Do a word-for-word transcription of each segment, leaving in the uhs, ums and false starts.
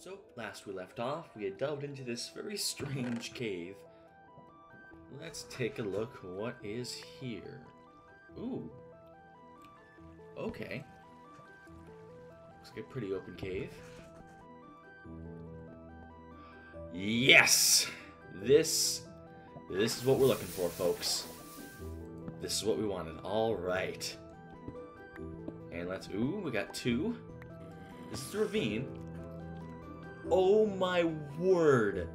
So, last we left off, we had delved into this very strange cave. Let's take a look what is here. Ooh. Okay. Looks like a pretty open cave. Yes! This... This is what we're looking for, folks. This is what we wanted. Alright. And let's... Ooh, we got two. This is the ravine. Oh my word!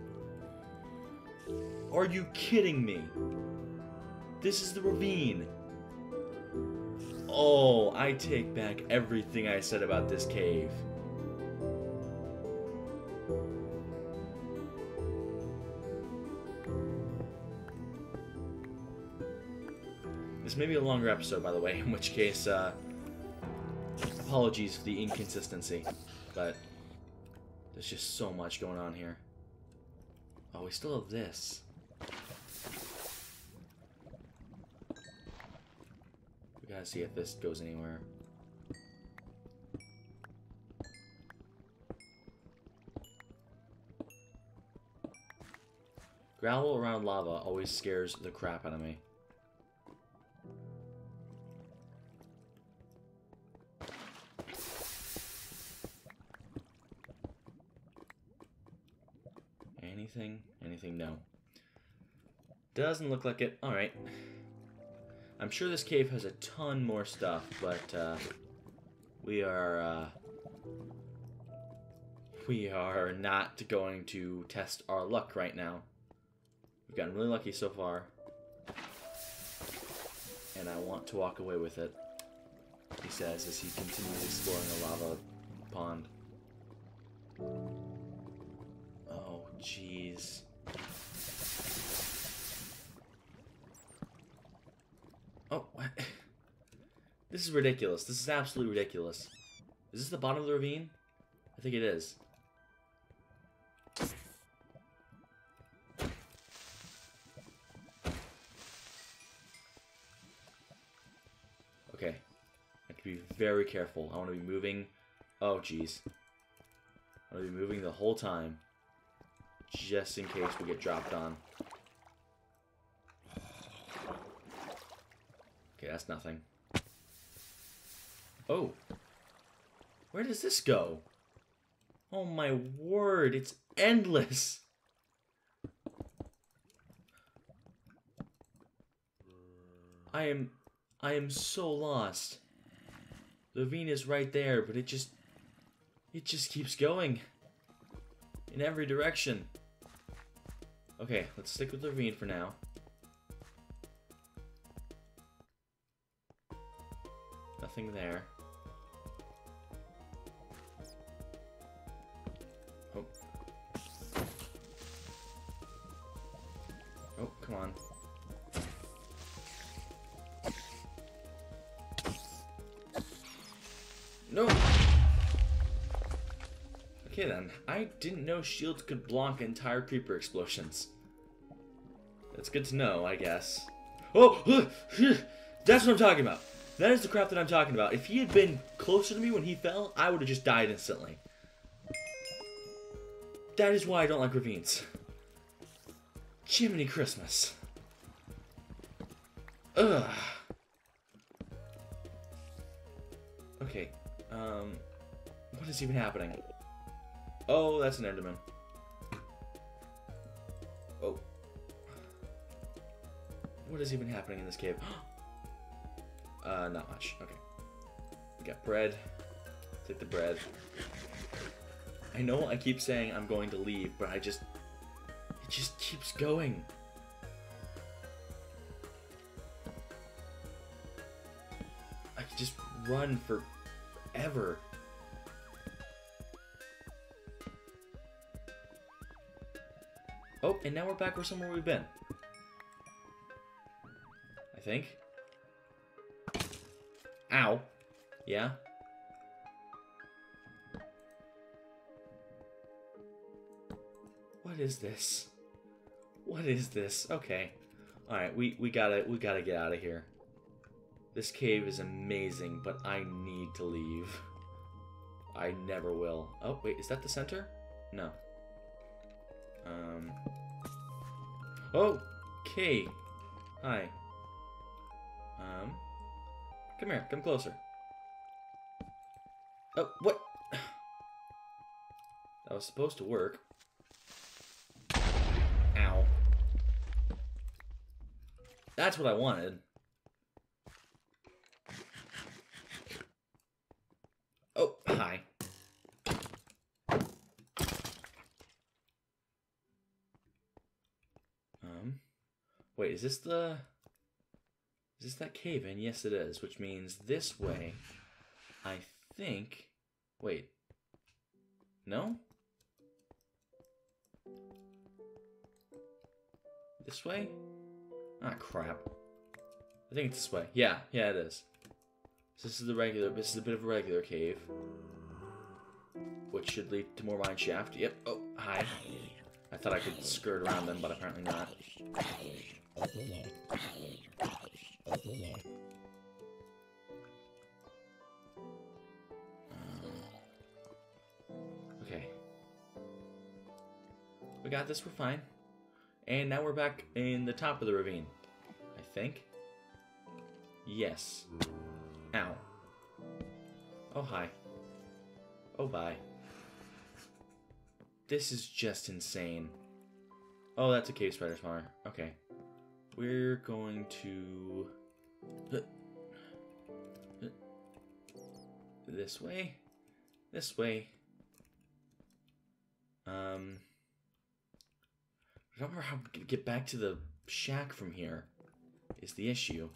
Are you kidding me? This is the ravine. Oh, I take back everything I said about this cave. This may be a longer episode, by the way, in which case, uh, apologies for the inconsistency, but there's just so much going on here. Oh, we still have this. We gotta see if this goes anywhere. Gravel around lava always scares the crap out of me. Anything? Anything? No. Doesn't look like it. Alright. I'm sure this cave has a ton more stuff, but, uh, we are, uh, we are not going to test our luck right now. We've gotten really lucky so far, and I want to walk away with it, he says as he continues exploring the lava pond. Oh, jeez. Oh, what? This is ridiculous. This is absolutely ridiculous. Is this the bottom of the ravine? I think it is. Okay. I have to be very careful. I want to be moving. Oh, jeez. I want to be moving the whole time. Just in case we get dropped on. Okay, that's nothing. Oh! Where does this go? Oh my word, it's endless! I am... I am so lost. The ravine is right there, but it just... It just keeps going. In every direction. Okay, let's stick with the ravine for now. Nothing there. Oh. Oh, come on. No! Okay then, I didn't know shields could block entire creeper explosions. That's good to know, I guess. Oh! That's what I'm talking about! That is the crap that I'm talking about. If he had been closer to me when he fell, I would have just died instantly. That is why I don't like ravines. Jiminy Christmas. Ugh. Okay. Um. What is even happening? Oh, that's an Enderman. Oh. What is even happening in this cave? Uh, not much. Okay. We got bread. Take the bread. I know I keep saying I'm going to leave, but I just... It just keeps going. I could just run forever. Oh, and now we're back where somewhere we've been. I think. Ow. Yeah. What is this? What is this? Okay. Alright, we, we gotta we gotta get out of here. This cave is amazing, but I need to leave. I never will. Oh, wait, is that the center? No. Um. Okay. Hi. Um. Come here. Come closer. Oh, what? That was supposed to work. Ow. That's what I wanted. Oh, hi. Um, wait, is this the... Is this that cave in? Yes, it is, which means this way, I think... Wait. No? This way? Ah, crap. I think it's this way. Yeah, yeah, it is. So this is the regular, this is a bit of a regular cave. Which should lead to more mine shaft. Yep. Oh, hi. I thought I could skirt around them, but apparently not. Okay. We got this, we're fine. And now we're back in the top of the ravine, I think. Yes. Ow. Oh, hi. Oh, bye. This is just insane. Oh, that's a cave spider spawner. Okay. We're going to... This way? This way. Um... I don't remember how to get back to the shack from here, is the issue.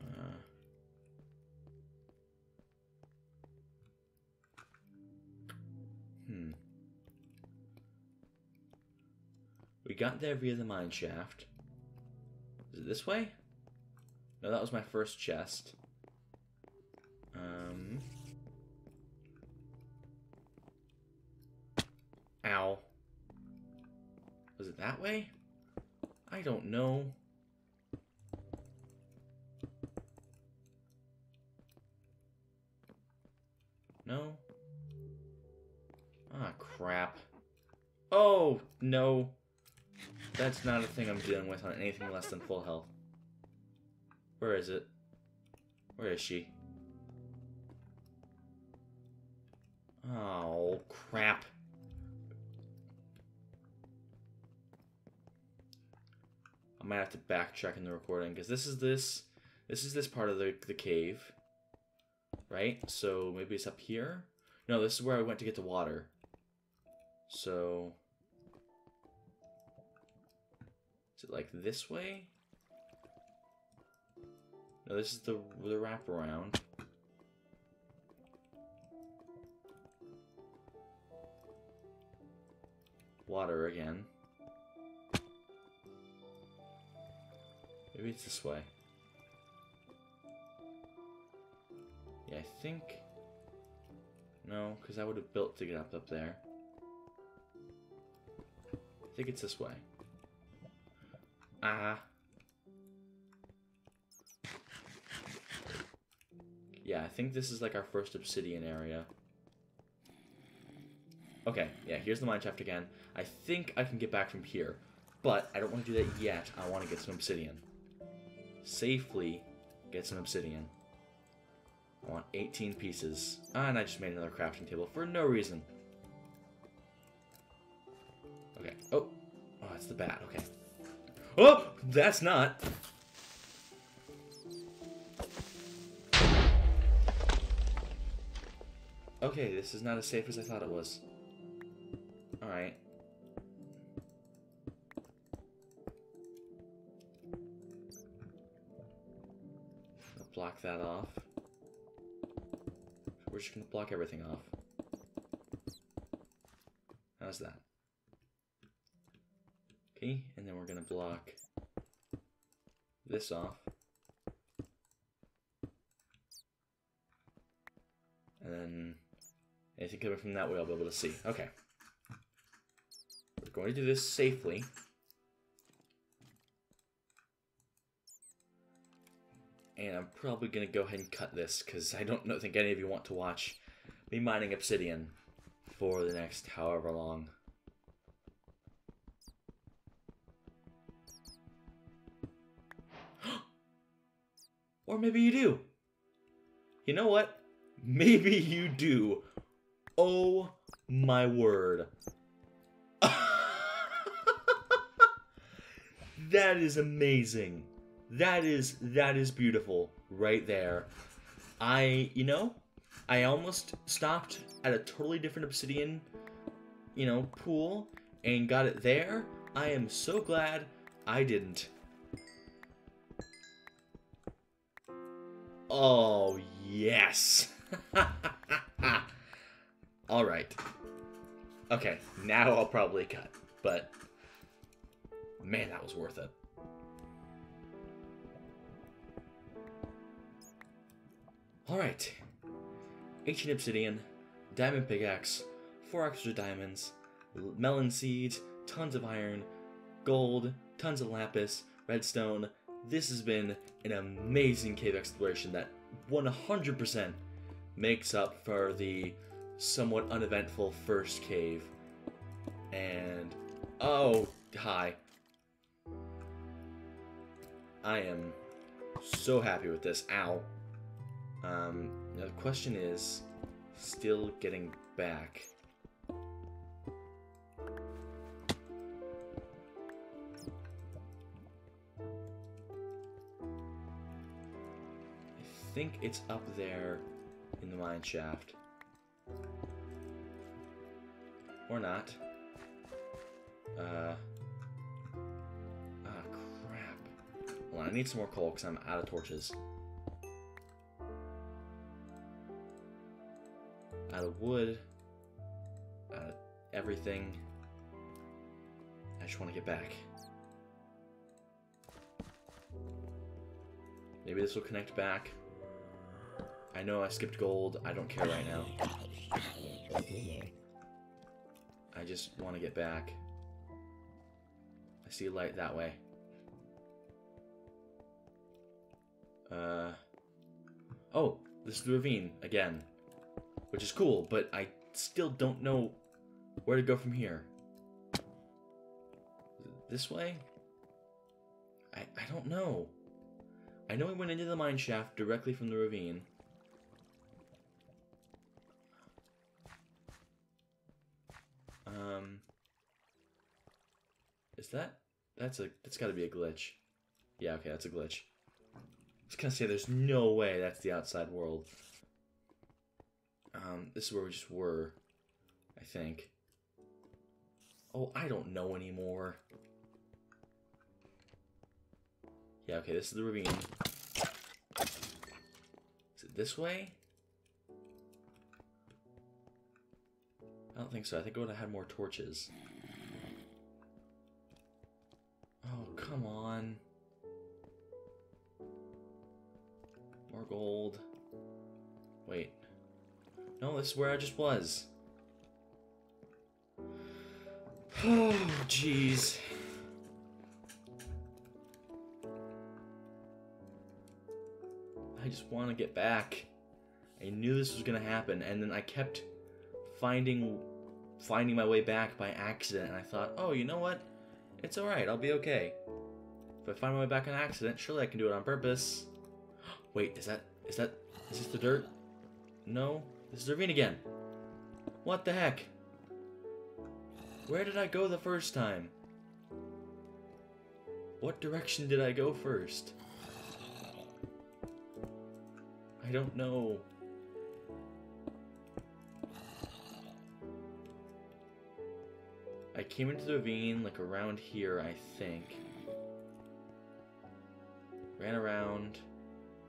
Uh. Hmm. We got there via the mine shaft. Is it this way? No, that was my first chest. Um. Ow. Was it that way? I don't know. No? Ah, crap. Oh, no. That's not a thing I'm dealing with on anything less than full health. Where is it? Where is she? Oh, crap. I might have to backtrack in the recording, because this is this, this is this part of the, the cave, right? So maybe it's up here? No, this is where I went to get the water. So, is it like this way? No, this is the, the wraparound. Water again. Maybe it's this way. Yeah, I think... No, because I would have built to get up up there. I think it's this way. Ah. Yeah, I think this is like our first obsidian area. Okay, yeah, here's the mine shaft again. I think I can get back from here, but I don't want to do that yet. I want to get some obsidian. Safely get some obsidian. I want eighteen pieces. Ah, and I just made another crafting table for no reason. Okay, oh. Oh, it's the bat, okay. Oh, that's not. Okay, this is not as safe as I thought it was. Alright. I'll block that off. We're just gonna block everything off. How's that? Okay, and then we're gonna block this off. And then anything coming from that way I'll be able to see. Okay. Going to do this safely. and I'm probably going to go ahead and cut this because I don't know, think any of you want to watch me mining obsidian for the next however long. Or maybe you do. You know what? Maybe you do. Oh my word. That is amazing. That is, that is beautiful right there. I, you know, I almost stopped at a totally different obsidian, you know, pool and got it there. I am so glad I didn't. Oh, yes. All right. Okay, now I'll probably cut, but man, that was worth it. All right. Ancient obsidian, diamond pickaxe, four extra diamonds, melon seeds, tons of iron, gold, tons of lapis, redstone. This has been an amazing cave exploration that one hundred percent makes up for the somewhat uneventful first cave. And oh, hi. I am so happy with this. Ow. Um, now the question is, still getting back. I think it's up there in the mine shaft. Or not. Uh, ah, crap. Hold on, I need some more coal because I'm out of torches. Out of wood. Out of everything. I just want to get back. Maybe this will connect back. I know I skipped gold. I don't care right now. I just want to get back. I see light that way. Uh, oh, this is the ravine again, which is cool, but I still don't know where to go from here. This way? I, I don't know. I know we went into the mine shaft directly from the ravine. Um, is that, that's a, that's gotta be a glitch. Yeah, okay, that's a glitch. I was gonna say, there's no way that's the outside world. Um, this is where we just were, I think. Oh, I don't know anymore. Yeah, okay, this is the ravine. Is it this way? I don't think so. I think I would have had more torches. Oh, come on. More gold. Wait. No, this is where I just was. Oh, jeez. I just want to get back. I knew this was going to happen, and then I kept finding finding my way back by accident, and I thought, oh, you know what? It's alright, I'll be okay. If I find my way back on accident, surely I can do it on purpose. Wait, is that, is that, is this the dirt? No, this is the ravine again. What the heck? Where did I go the first time? What direction did I go first? I don't know. I came into the ravine, like, around here, I think. Ran around.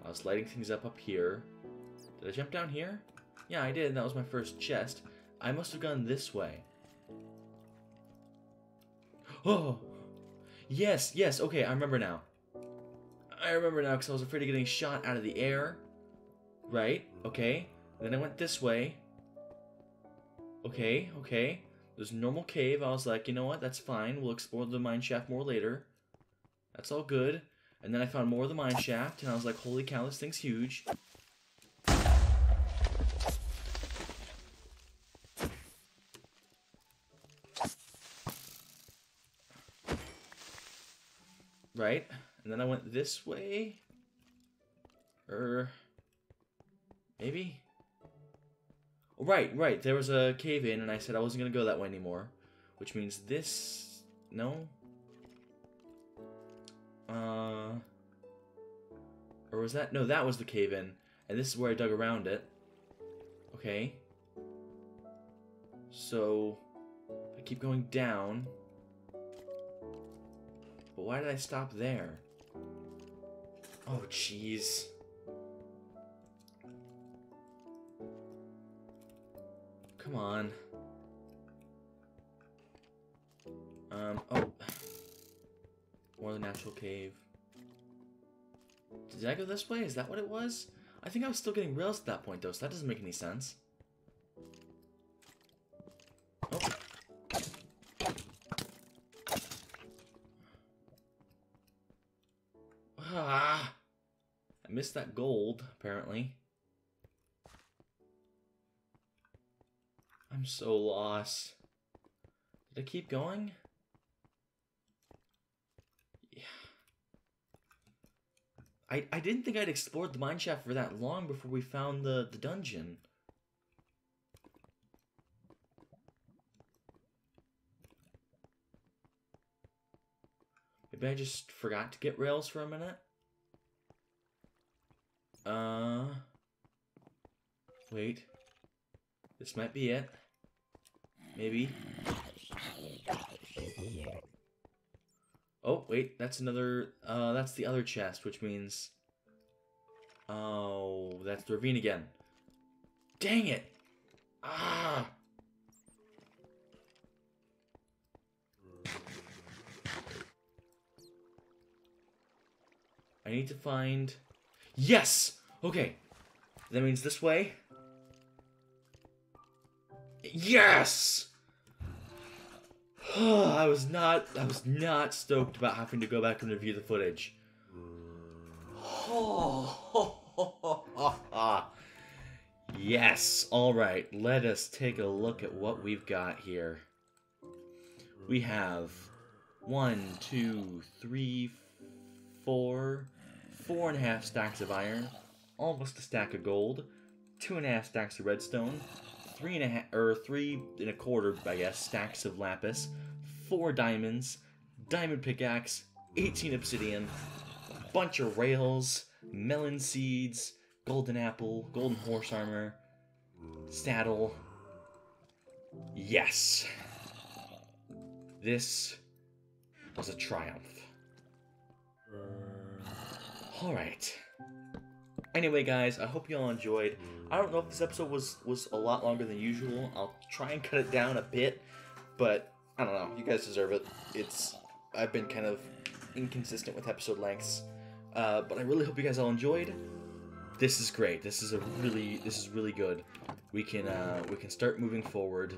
I was lighting things up up here. Did I jump down here? Yeah, I did. That was my first chest. I must have gone this way. Oh! Yes, yes, okay, I remember now. I remember now because I was afraid of getting shot out of the air. Right, okay. Then I went this way. Okay, okay. There's a normal cave. I was like, you know what? That's fine. We'll explore the mine shaft more later. That's all good. And then I found more of the mine shaft, and I was like, holy cow, this thing's huge. Right? And then I went this way? Or... maybe? Oh, right, right. There was a cave-in, and I said I wasn't going to go that way anymore. Which means this... no? Uh... Or was that... no, that was the cave-in. And this is where I dug around it. Okay. So... I keep going down... but why did I stop there? Oh, jeez. Come on. Um, oh. More of the natural cave. Did I go this way? Is that what it was? I think I was still getting rails at that point, though, so that doesn't make any sense. Ah, I missed that gold, apparently. I'm so lost. Did I keep going? Yeah. I, I didn't think I'd explored the mineshaft for that long before we found the, the dungeon. Maybe I just forgot to get rails for a minute. Uh, wait. This might be it. Maybe. Oh, wait, that's another, uh, that's the other chest, which means... oh, that's the ravine again. Dang it! Ah! I need to find... yes! Okay. That means this way. Yes! I was not... I was not stoked about having to go back and review the footage. Yes! Alright, let us take a look at what we've got here. We have... one, two, three, four... Four and a half stacks of iron, almost a stack of gold, two and a half stacks of redstone, three and a half, or three and a quarter, I guess, stacks of lapis, four diamonds, diamond pickaxe, eighteen obsidian, a bunch of rails, melon seeds, golden apple, golden horse armor, saddle. Yes! This was a triumph. Alright. Anyway, guys, I hope you all enjoyed. I don't know if this episode was, was a lot longer than usual. I'll try and cut it down a bit, but I don't know. You guys deserve it. It's I've been kind of inconsistent with episode lengths, uh, but I really hope you guys all enjoyed. This is great. This is a really this is really good. We can uh, we can start moving forward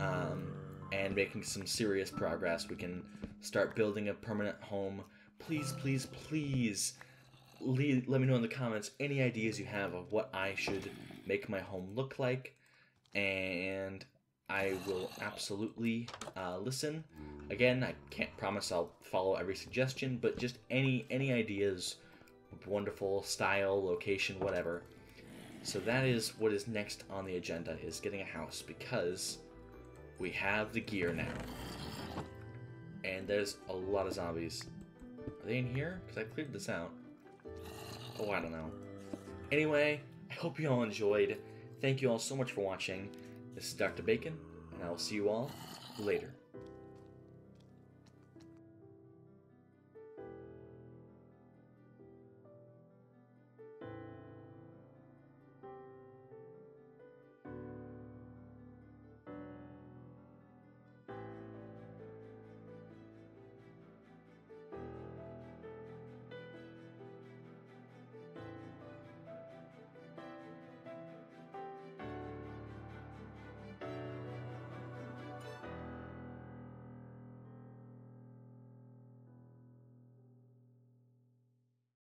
um, and making some serious progress. We can start building a permanent home. Please, please, please. Leave, let me know in the comments any ideas you have of what I should make my home look like, and I will absolutely uh, listen. Again, I can't promise I'll follow every suggestion, but just any any ideas, wonderful style, location, whatever. So that is what is next on the agenda, is getting a house, because we have the gear now. And there's a lot of zombies. Are they in here? Because I cleared this out. Oh, I don't know. Anyway, I hope you all enjoyed. Thank you all so much for watching. This is Doctor Bacon, and I will see you all later.